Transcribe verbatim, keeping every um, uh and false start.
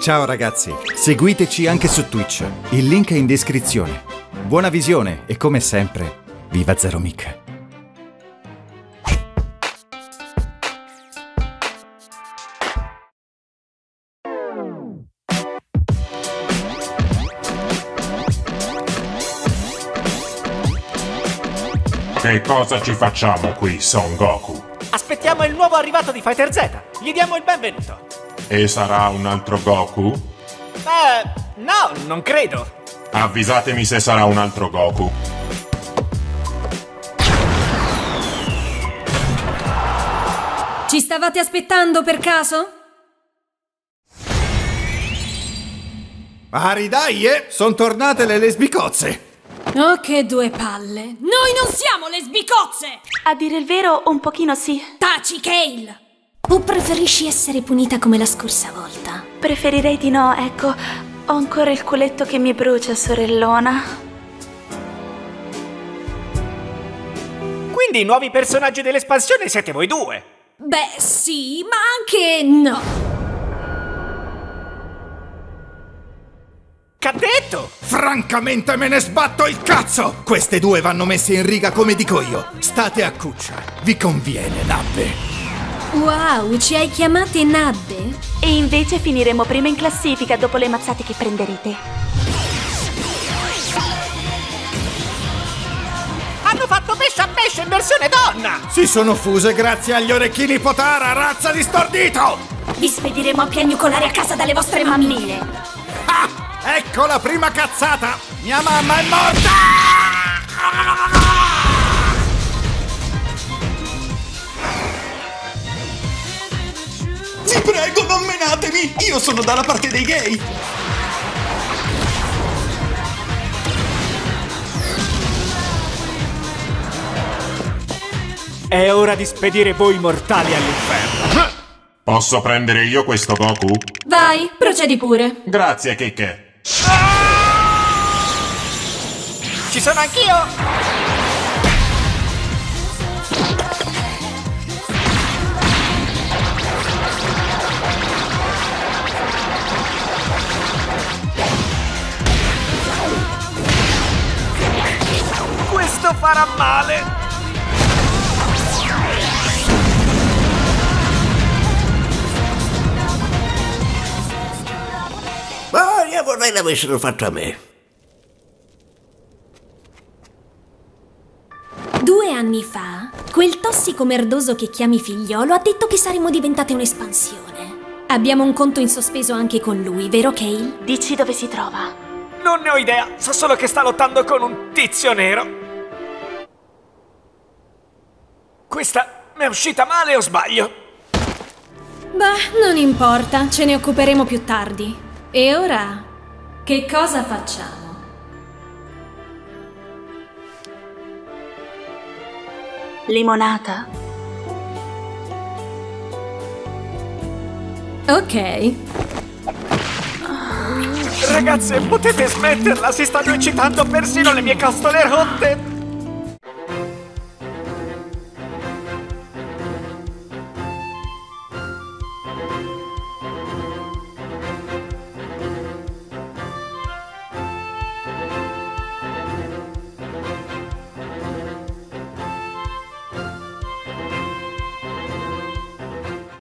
Ciao ragazzi, seguiteci anche su Twitch, il link è in descrizione. Buona visione e come sempre, viva ZeroMic! Che cosa ci facciamo qui, Son Goku? Aspettiamo il nuovo arrivato di FighterZ, gli diamo il benvenuto. E sarà un altro Goku? Beh, no, non credo. Avvisatemi se sarà un altro Goku. Ci stavate aspettando per caso? Aridaie, sono tornate le lesbicozze. Oh, che due palle! Noi non siamo lesbicozze! A dire il vero, un pochino sì. Taci, Kale! O preferisci essere punita come la scorsa volta? Preferirei di no, ecco. Ho ancora il culetto che mi brucia, sorellona. Quindi i nuovi personaggi dell'espansione siete voi due? Beh, sì, ma anche no. C'ha detto? Francamente me ne sbatto il cazzo! Queste due vanno messe in riga come dico io. State a cuccia, vi conviene, nabbe. Wow, ci hai chiamate nabbe? E invece finiremo prima in classifica dopo le mazzate che prenderete. Hanno fatto pesce a pesce in versione donna! Si sono fuse grazie agli orecchini Potara, razza di stordito! Vi spediremo a piagnucolare a casa dalle vostre mammine. Ah! Ecco la prima cazzata! Mia mamma è morta! Vi prego, non menatemi! Io sono dalla parte dei gay! È ora di spedire voi mortali all'inferno! Posso prendere io questo Goku? Vai, procedi pure! Grazie, Kiké! Ci sono anch'io! Questo farà male! Ma io vorrei l'avessero fatto a me. Due anni fa, quel tossico merdoso che chiami figliolo ha detto che saremmo diventate un'espansione. Abbiamo un conto in sospeso anche con lui, vero Kale? Dici dove si trova? Non ne ho idea, so solo che sta lottando con un tizio nero. Questa mi è uscita male o sbaglio? Beh, non importa, ce ne occuperemo più tardi. E ora, che cosa facciamo? Limonata? Ok. Ragazze, potete smetterla? Si stanno eccitando persino le mie castole rotte!